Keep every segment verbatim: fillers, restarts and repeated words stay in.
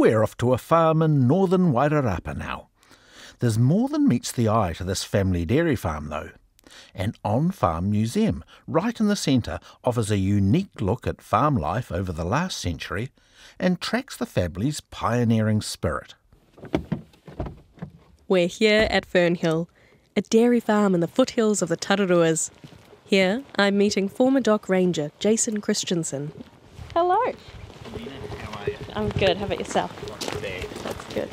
We're off to a farm in northern Wairarapa now. There's more than meets the eye to this family dairy farm though. An on-farm museum right in the centre offers a unique look at farm life over the last century and tracks the family's pioneering spirit. We're here at Fernhill, a dairy farm in the foothills of the Tararuas. Here I'm meeting former dock ranger Jason Christensen. Hello. Lena, how are you? I'm good, how about yourself? That's good.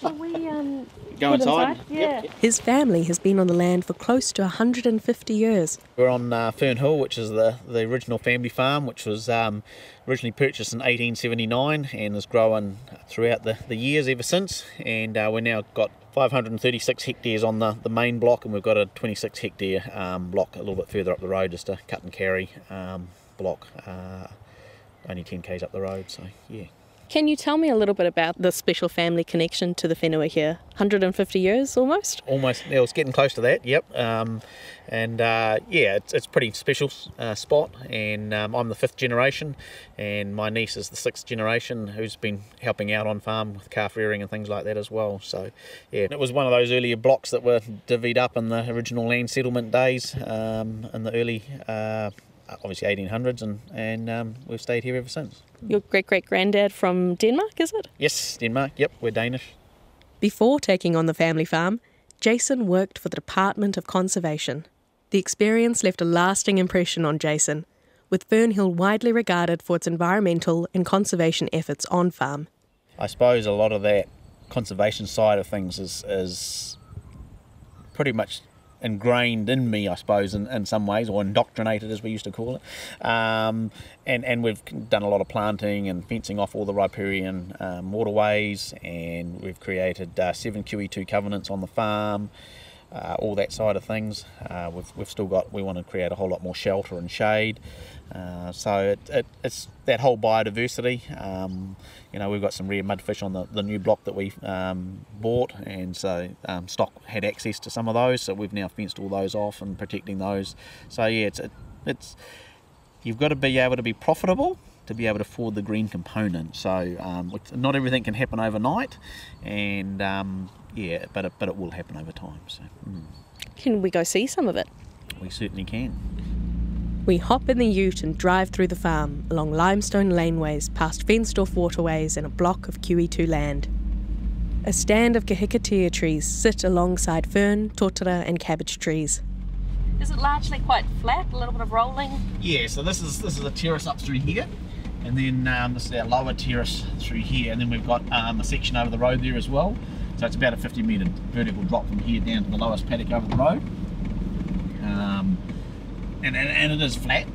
Can we um, go inside? inside? Yeah. Yep, yep. His family has been on the land for close to one hundred fifty years. We're on uh, Fernhill, which is the, the original family farm, which was um, originally purchased in eighteen seventy-nine and has grown throughout the, the years ever since. And uh, we've now got five hundred thirty-six hectares on the, the main block, and we've got a twenty-six hectare um, block a little bit further up the road, just a cut and carry um, block, uh, only ten k's up the road, so yeah. Can you tell me a little bit about the special family connection to the whenua here? one hundred fifty years almost? Almost. Yeah, it's getting close to that, yep. Um, and uh, yeah, it's, it's a pretty special uh, spot. And um, I'm the fifth generation, and my niece is the sixth generation who's been helping out on farm with calf rearing and things like that as well. So yeah, it was one of those earlier blocks that were divvied up in the original land settlement days um, in the early uh, obviously eighteen hundreds, and, and um, we've stayed here ever since. Your great-great-granddad from Denmark, is it? Yes, Denmark, yep, we're Danish. Before taking on the family farm, Jason worked for the Department of Conservation. The experience left a lasting impression on Jason, with Fernhill widely regarded for its environmental and conservation efforts on farm. I suppose a lot of that conservation side of things is, is pretty much ingrained in me, I suppose, in, in some ways, or indoctrinated as we used to call it. Um, and, and we've done a lot of planting and fencing off all the riparian um, waterways, and we've created uh, seven Q E two covenants on the farm, uh, all that side of things. Uh, we've, we've still got, we want to create a whole lot more shelter and shade. Uh, so it, it, it's that whole biodiversity. Um, you know, we've got some rare mudfish on the, the new block that we um, bought, and so um, stock had access to some of those, so we've now fenced all those off and protecting those. So yeah, it's, it, it's you've got to be able to be profitable to be able to afford the green component. So um, not everything can happen overnight, and um, yeah, but it, but it will happen over time. So mm. Can we go see some of it? We certainly can. We hop in the ute and drive through the farm, along limestone laneways, past fenced-off waterways and a block of Q E two land. A stand of kahikatea trees sit alongside fern, totara and cabbage trees. Is it largely quite flat, a little bit of rolling? Yeah, so this is this is a terrace up through here, and then um, this is our lower terrace through here, and then we've got um, a section over the road there as well. So it's about a fifty metre vertical drop from here down to the lowest paddock over the road. Um, And, and, and it is flat,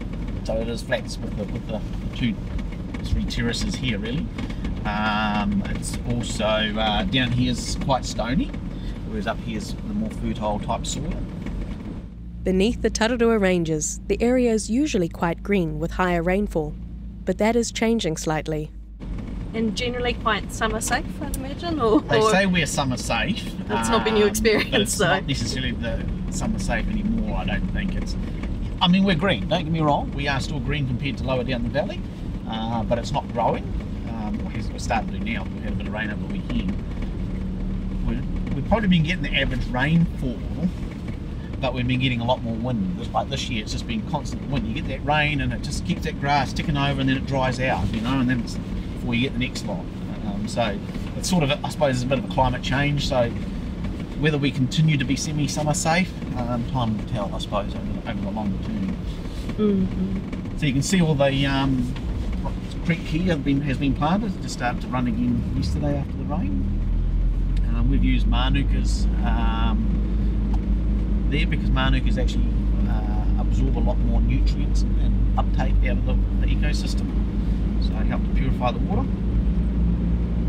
so it is flat with the, with the two, three terraces here really. Um, it's also, uh, down here is quite stony, whereas up here is the more fertile type soil. Beneath the Tararua ranges, the area is usually quite green with higher rainfall, but that is changing slightly. And generally quite summer safe, I'd imagine? Or, they or say we're summer safe. That's um, not been your experience, but it's so. Not necessarily the summer safe anymore, I don't think. It's. I mean, we're green, don't get me wrong, we are still green compared to lower down the valley, uh, but it's not growing. Um, we're starting to do now, we had a bit of rain over the weekend. We're, we've probably been getting the average rainfall, but we've been getting a lot more wind. Just like this year, it's just been constant wind. You get that rain and it just keeps that grass ticking over, and then it dries out, you know, and then it's before you get the next lot. Um, so it's sort of, I suppose, it's a bit of a climate change. So whether we continue to be semi-summer safe, um, time will tell, I suppose, over, over the longer term. Mm-hmm. So you can see all the um, creek here has been, has been planted. It just started to run again yesterday after the rain. Um, we've used manukas um, there because manukas actually uh, absorb a lot more nutrients and uptake out of the, the ecosystem, so they help to purify the water.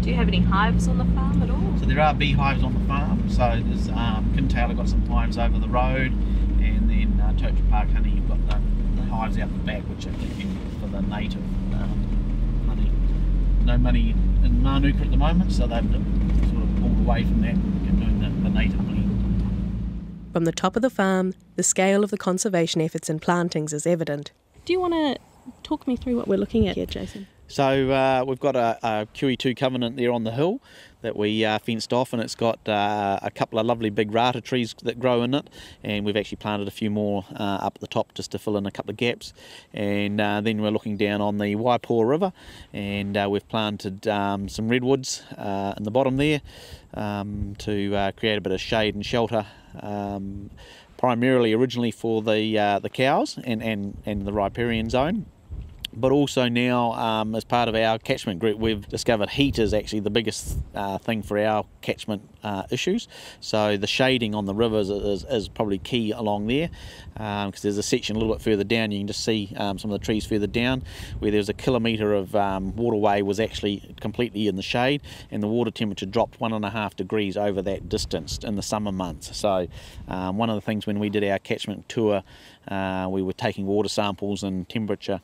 Do you have any hives on the farm at all? So there are beehives on the farm. So there's um, Kintail have got some hives over the road, and then uh, Toach and Park Honey, you've got the, the hives out the back, which are for the native um, honey. No money in Manuka at the moment, so they've sort of pulled away from that and doing the, the native honey. From the top of the farm, the scale of the conservation efforts and plantings is evident. Do you want to talk me through what we're looking at here, Jason? So uh, we've got a, a Q E two covenant there on the hill that we uh, fenced off, and it's got uh, a couple of lovely big rata trees that grow in it, and we've actually planted a few more uh, up at the top just to fill in a couple of gaps. And uh, then we're looking down on the Waipoua River, and uh, we've planted um, some redwoods uh, in the bottom there um, to uh, create a bit of shade and shelter, um, primarily originally for the uh, the cows and, and, and the riparian zone. But also now, um, as part of our catchment group, we've discovered heat is actually the biggest uh, thing for our catchment uh, issues. So the shading on the rivers is, is probably key along there, because um, there's a section a little bit further down, you can just see um, some of the trees further down, where there was a kilometre of um, waterway was actually completely in the shade, and the water temperature dropped one and a half degrees over that distance in the summer months. So um, one of the things when we did our catchment tour, uh, we were taking water samples and temperature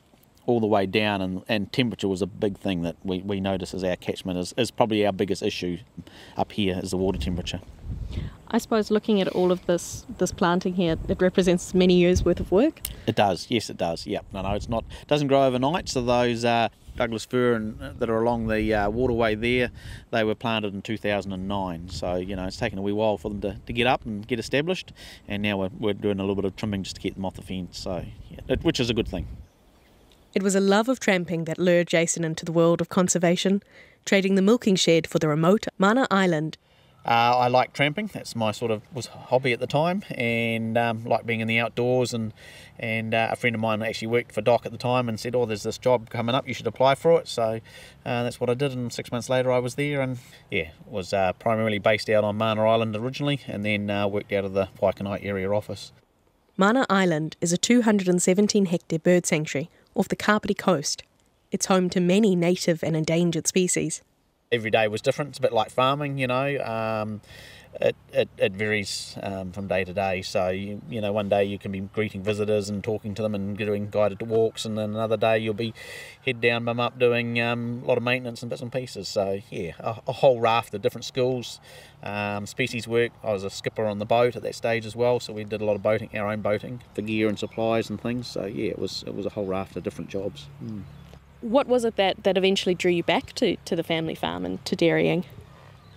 all the way down, and, and temperature was a big thing that we, we notice as our catchment is, is probably our biggest issue up here, is the water temperature. I suppose looking at all of this this planting here, it represents many years worth of work. It does, yes it does, yep. No, no, it's not, it doesn't grow overnight, so those uh, Douglas fir and, uh, that are along the uh, waterway there, they were planted in two thousand and nine, so you know it's taken a wee while for them to, to get up and get established, and now we're, we're doing a little bit of trimming just to get them off the fence, so yeah, it, which is a good thing. It was a love of tramping that lured Jason into the world of conservation, trading the milking shed for the remote Mana Island. Uh, I like tramping, that's my sort of was hobby at the time, and um, like being in the outdoors, and, and uh, a friend of mine actually worked for Doc at the time and said, oh, there's this job coming up, you should apply for it, so uh, that's what I did, and six months later I was there, and yeah, was uh, primarily based out on Mana Island originally, and then uh, worked out of the Pike Knight area office. Mana Island is a two hundred and seventeen hectare bird sanctuary off the Kapiti coast. It's home to many native and endangered species. Every day was different, it's a bit like farming, you know. Um, it, it, it varies um, from day to day, so, you, you know, one day you can be greeting visitors and talking to them and doing guided walks, and then another day you'll be head down, bum up, doing um, a lot of maintenance and bits and pieces. So, yeah, a, a whole raft of different schools, um, species work. I was a skipper on the boat at that stage as well, so we did a lot of boating, our own boating, for gear and supplies and things. So, yeah, it was, it was a whole raft of different jobs. Mm. What was it that, that eventually drew you back to, to the family farm and to dairying?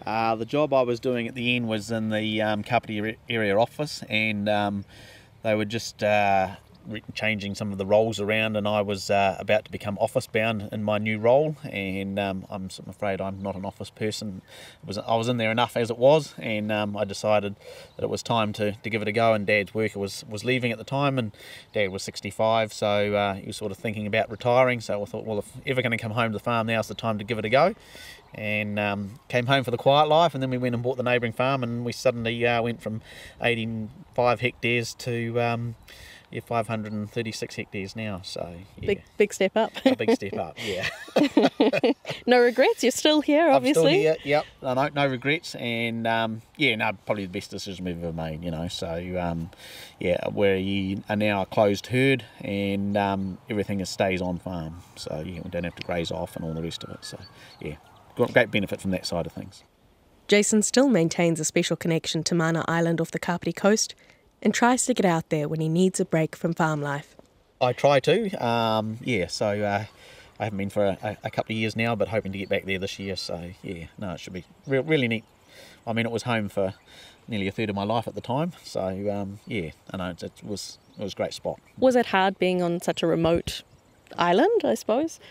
Uh, the job I was doing at the end was in the um, Kapiti area office, and um, they were just uh, changing some of the roles around, and I was uh, about to become office bound in my new role, and um, I'm afraid I'm not an office person. It was, I was in there enough as it was, and um, I decided that it was time to, to give it a go, and Dad's worker was, was leaving at the time, and Dad was sixty-five, so uh, he was sort of thinking about retiring, so I thought, well, if ever going to come home to the farm, now's the time to give it a go. And um, came home for the quiet life, and then we went and bought the neighbouring farm, and we suddenly uh, went from eighty-five hectares to um, yeah, five hundred and thirty-six hectares now. So yeah. big, big step up. A big step up, yeah. No regrets. You're still here, obviously. I'm still here. Yep. No, no regrets, and um, yeah, no, probably the best decision we've ever made. You know, so um, yeah, we are now a closed herd, and um, everything is stays on farm. So yeah, we don't have to graze off and all the rest of it. So yeah. Great benefit from that side of things. Jason still maintains a special connection to Mana Island off the Kapiti coast and tries to get out there when he needs a break from farm life. I try to, um, yeah, so uh, I haven't been for a, a couple of years now, but hoping to get back there this year, so yeah, no, it should be re really neat. I mean, it was home for nearly a third of my life at the time, so um, yeah, I know, it, it, was, it was a great spot. Was it hard being on such a remote island, I suppose?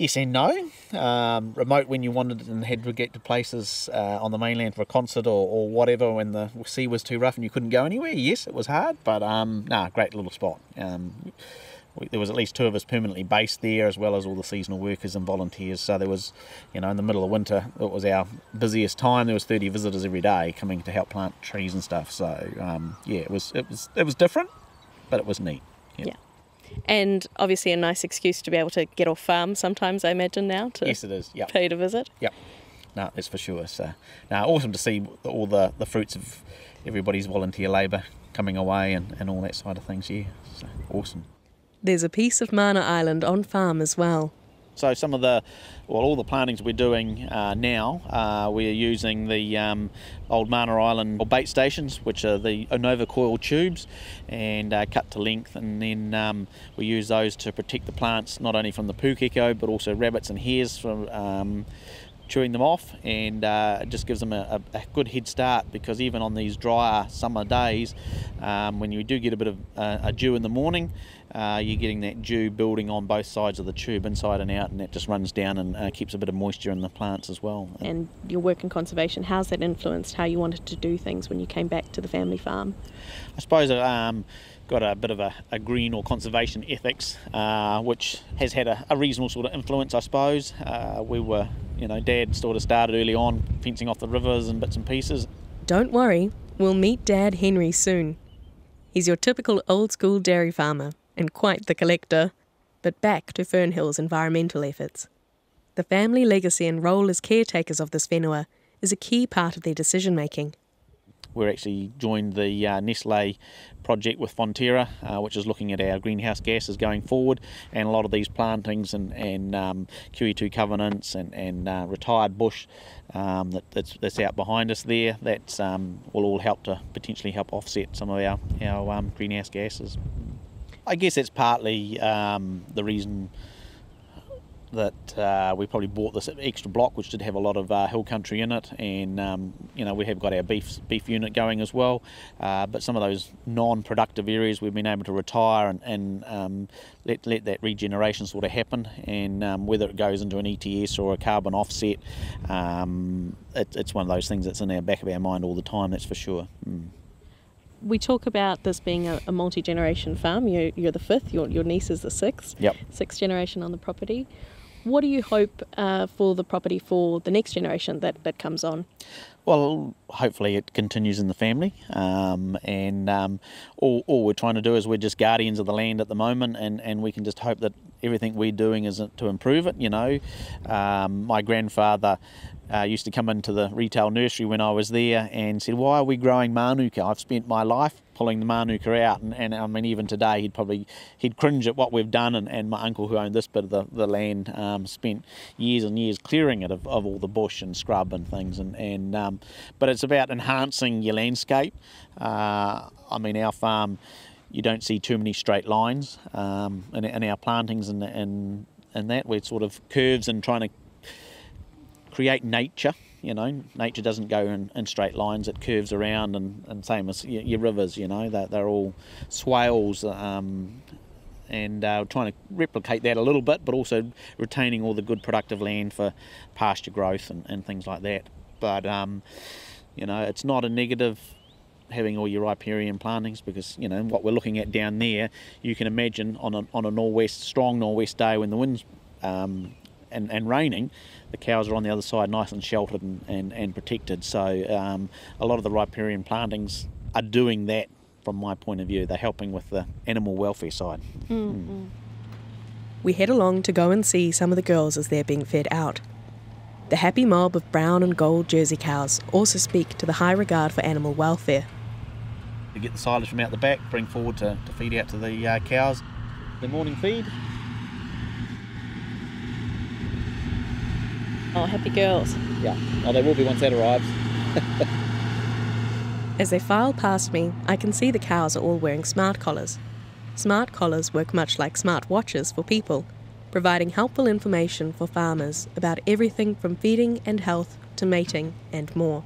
Yes and no. Um, remote when you wanted and had to get to places uh, on the mainland for a concert or, or whatever, when the sea was too rough and you couldn't go anywhere. Yes, it was hard, but um, nah, great little spot. Um, we, there was at least two of us permanently based there, as well as all the seasonal workers and volunteers. So there was, you know, in the middle of winter, it was our busiest time. There was thirty visitors every day coming to help plant trees and stuff. So um, yeah, it was it was it was different, but it was neat. Yeah. yeah. And obviously a nice excuse to be able to get off farm sometimes, I imagine, now to yes, it is. Yep. Pay to visit. Yep. No, that's for sure. So, now awesome to see all the, the fruits of everybody's volunteer labour coming away and, and all that side of things, yeah. So, awesome. There's a piece of Mana Island on farm as well. So some of the, well, all the plantings we're doing uh, now, uh, we are using the um, old Mana Island bait stations, which are the Onova coil tubes, and uh, cut to length, and then um, we use those to protect the plants not only from the pukeko but also rabbits and hares from um, chewing them off, and uh, it just gives them a, a good head start, because even on these drier summer days, um, when you do get a bit of uh, a dew in the morning, uh, you're getting that dew building on both sides of the tube, inside and out, and that just runs down and uh, keeps a bit of moisture in the plants as well. And your work in conservation, how's that influenced how you wanted to do things when you came back to the family farm? I suppose um, got a bit of a, a green or conservation ethics, uh, which has had a, a reasonable sort of influence, I suppose. Uh, we were, you know, Dad sort of started early on fencing off the rivers and bits and pieces. Don't worry, we'll meet Dad Henry soon. He's your typical old school dairy farmer and quite the collector. But back to Fernhill's environmental efforts. The family legacy and role as caretakers of this whenua is a key part of their decision making. We're actually joined the uh, Nestle project with Fonterra, uh, which is looking at our greenhouse gases going forward, and a lot of these plantings and, and um, Q E two covenants and, and uh, retired bush um, that, that's, that's out behind us there, that um, will all help to potentially help offset some of our, our um, greenhouse gases. I guess that's partly um, the reason that uh, we probably bought this extra block, which did have a lot of uh, hill country in it, and um, you know, we have got our beef beef unit going as well, uh, but some of those non-productive areas we've been able to retire and, and um, let, let that regeneration sort of happen, and um, whether it goes into an E T S or a carbon offset, um, it, it's one of those things that's in our back of our mind all the time, that's for sure. Mm. We talk about this being a, a multi-generation farm. You, you're the fifth, your, your niece is the sixth, yep. Sixth generation on the property. What do you hope uh, for the property for the next generation that, that comes on? Well, hopefully it continues in the family, um, and um, all, all we're trying to do is we're just guardians of the land at the moment, and, and we can just hope that everything we're doing is to improve it, you know. Um, my grandfather uh, used to come into the retail nursery when I was there and said, why are we growing manuka? I've spent my life pulling the manuka out, and, and I mean, even today he'd probably he'd cringe at what we've done, and, and my uncle who owned this bit of the, the land um, spent years and years clearing it of, of all the bush and scrub and things, and, and um, but it's about enhancing your landscape. uh, I mean, our farm, you don't see too many straight lines um, in, in our plantings, and, and, and that we're sort of curves and trying to create nature. You know, nature doesn't go in, in straight lines, it curves around, and, and same as your, your rivers, you know, they're, they're all swales, um, and uh, trying to replicate that a little bit, but also retaining all the good productive land for pasture growth and, and things like that. But, um, you know, it's not a negative having all your riparian plantings, because, you know, what we're looking at down there, you can imagine on a, on a northwest, strong northwest day when the wind's um, And, and raining, the cows are on the other side, nice and sheltered and, and, and protected. So um, a lot of the riparian plantings are doing that from my point of view. They're helping with the animal welfare side. Mm-hmm. Mm. We head along to go and see some of the girls as they're being fed out. The happy mob of brown and gold Jersey cows also speak to the high regard for animal welfare. We get the silage from out the back, bring forward to, to feed out to the uh, cows. The morning feed. Oh, happy girls. Yeah, oh, they will be once that arrives. As they file past me, I can see the cows are all wearing smart collars. Smart collars work much like smart watches for people, providing helpful information for farmers about everything from feeding and health to mating and more.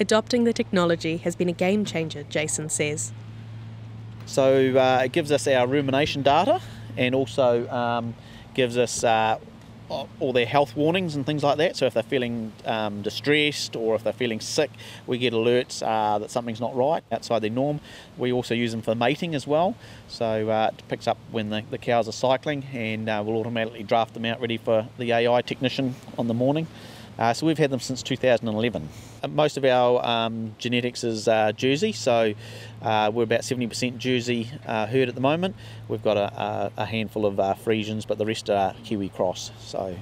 Adopting the technology has been a game changer, Jason says. So uh, it gives us our rumination data, and also um, gives us uh, all their health warnings and things like that. So if they're feeling um, distressed or if they're feeling sick, we get alerts uh, that something's not right, outside their norm. We also use them for mating as well. So uh, it picks up when the, the cows are cycling, and uh, we'll automatically draft them out ready for the A I technician on the morning. Uh, so we've had them since two thousand eleven. Most of our um, genetics is uh, Jersey, so uh, we're about seventy percent Jersey uh, herd at the moment. We've got a, a handful of uh, Frisians, but the rest are Kiwi cross. So.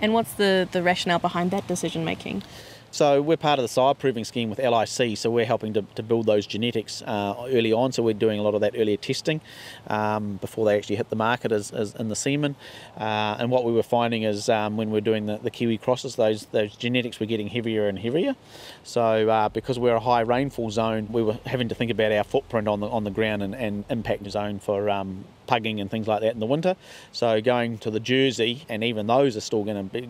And what's the, the rationale behind that decision making? So we're part of the sire proving scheme with L I C, so we're helping to, to build those genetics uh, early on. So we're doing a lot of that earlier testing um, before they actually hit the market as, as in the semen. Uh, and what we were finding is um, when we're doing the, the kiwi crosses, those those genetics were getting heavier and heavier. So uh, because we're a high rainfall zone, we were having to think about our footprint on the on the ground and, and impact zone for um, pugging and things like that in the winter. So going to the Jersey, and even those are still going to be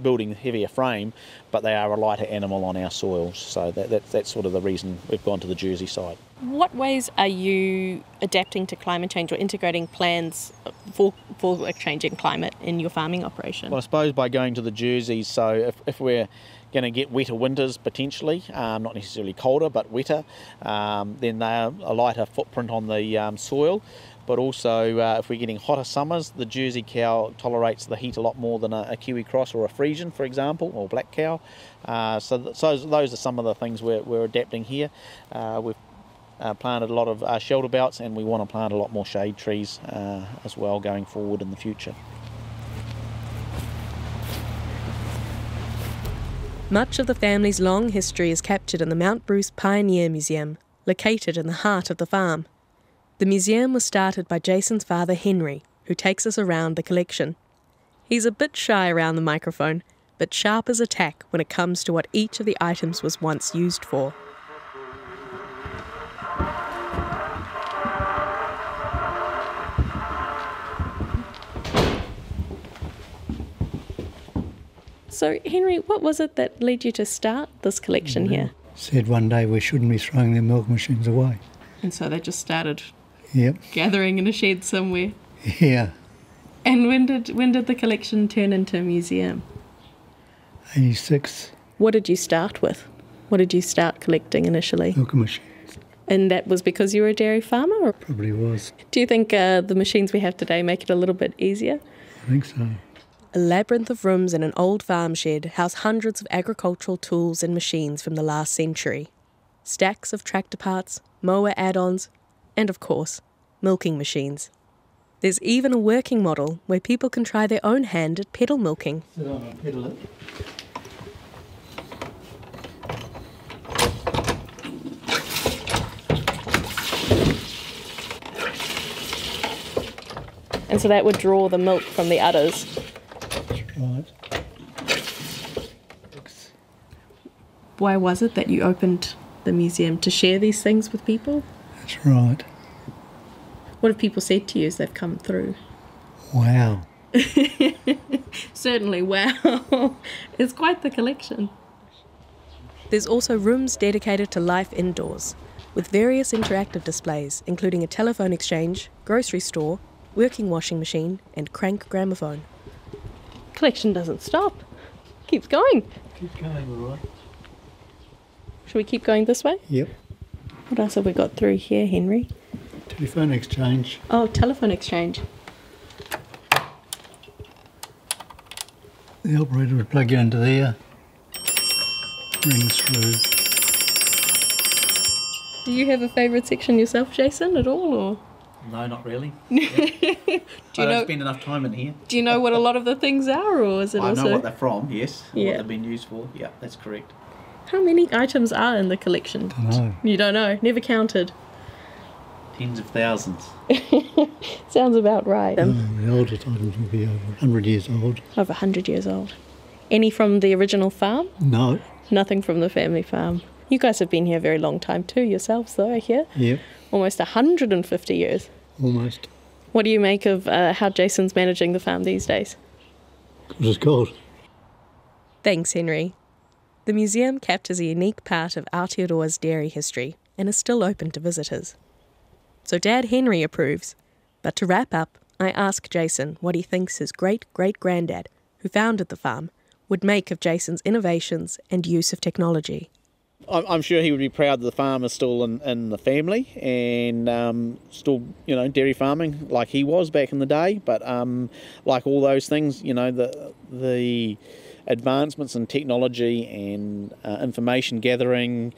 building heavier frame, but they are a lighter animal on our soils. So that, that, that's sort of the reason we've gone to the Jersey side. What ways are you adapting to climate change or integrating plans for, for a changing climate in your farming operation? Well, I suppose by going to the Jersey, so if, if we're going to get wetter winters potentially, um, not necessarily colder but wetter, um, then they are a lighter footprint on the um, soil. But also uh, if we're getting hotter summers, the Jersey cow tolerates the heat a lot more than a, a Kiwi cross or a Frisian, for example, or black cow. Uh, so, th so those are some of the things we're, we're adapting here. Uh, we've uh, planted a lot of uh, shelter belts, and we want to plant a lot more shade trees uh, as well going forward in the future. Much of the family's long history is captured in the Mount Bruce Pioneer Museum, located in the heart of the farm. The museum was started by Jason's father, Henry, who takes us around the collection. He's a bit shy around the microphone, but sharp as a tack when it comes to what each of the items was once used for. So, Henry, what was it that led you to start this collection here? Said one day we shouldn't be throwing their milk machines away. And so they just started... Yep. Gathering in a shed somewhere. Yeah. And when did when did the collection turn into a museum? eighty-six. What did you start with? What did you start collecting initially? Milk machines. And that was because you were a dairy farmer? Or? Probably was. Do you think uh, the machines we have today make it a little bit easier? I think so. A labyrinth of rooms in an old farm shed house hundreds of agricultural tools and machines from the last century. Stacks of tractor parts, mower add-ons, and of course, milking machines. There's even a working model where people can try their own hand at pedal milking. Sit on and pedal it. And so that would draw the milk from the udders. Right. Why was it that you opened the museum? To share these things with people? That's right. What have people said to you as they've come through? Wow. Certainly, wow. It's quite the collection. There's also rooms dedicated to life indoors, with various interactive displays, including a telephone exchange, grocery store, working washing machine, and crank gramophone. Collection doesn't stop. Keeps going. Keep going, all right. Should we keep going this way? Yep. What else have we got through here, Henry? Telephone exchange. Oh, telephone exchange. The operator would plug you into there. Rings through. Do you have a favourite section yourself, Jason, at all? Or? No, not really. Yeah. do you I know, don't spend enough time in here. Do you know what a lot of the things are, or is it I also... I know what they're from, yes. Yeah. What they've been used for. Yeah, that's correct. How many items are in the collection? I don't know. You don't know? Never counted? Tens of thousands. Sounds about right. Um, no, the oldest items will be over one hundred years old. Over one hundred years old. Any from the original farm? No. Nothing from the family farm. You guys have been here a very long time too, yourselves though, I hear? Yep. Almost one hundred and fifty years. Almost. What do you make of uh, how Jason's managing the farm these days? Because it's cold. Thanks, Henry. The museum captures a unique part of Aotearoa's dairy history and is still open to visitors. So Dad Henry approves. But to wrap up, I ask Jason what he thinks his great-great-granddad, who founded the farm, would make of Jason's innovations and use of technology. I'm sure he would be proud that the farm is still in, in the family and um, still, you know, dairy farming like he was back in the day. But um, like all those things, you know, the... the advancements in technology and uh, information gathering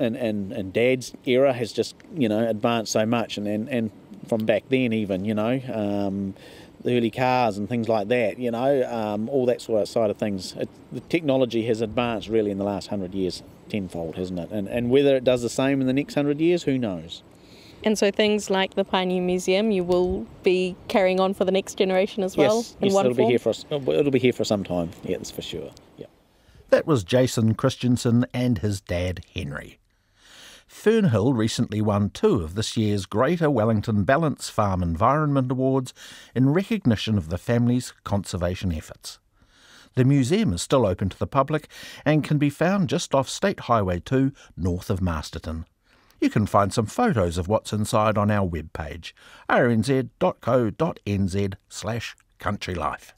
and, and, and Dad's era has just, you know, advanced so much. And, and, and from back then even, you know, um, the early cars and things like that, you know, um, all that sort of side of things. It, the technology has advanced really in the last hundred years tenfold, hasn't it? And, and whether it does the same in the next hundred years, who knows? And so things like the Pioneer Museum, you will be carrying on for the next generation as well? Yes, in yes one it'll, form? Be here for us, it'll be here for some time, yeah, that's for sure. Yeah. That was Jason Christensen and his dad, Henry. Fernhill recently won two of this year's Greater Wellington Ballance Farm Environment Awards in recognition of the family's conservation efforts. The museum is still open to the public and can be found just off State Highway two, north of Masterton. You can find some photos of what's inside on our webpage, r n z dot co dot n z slash countrylife.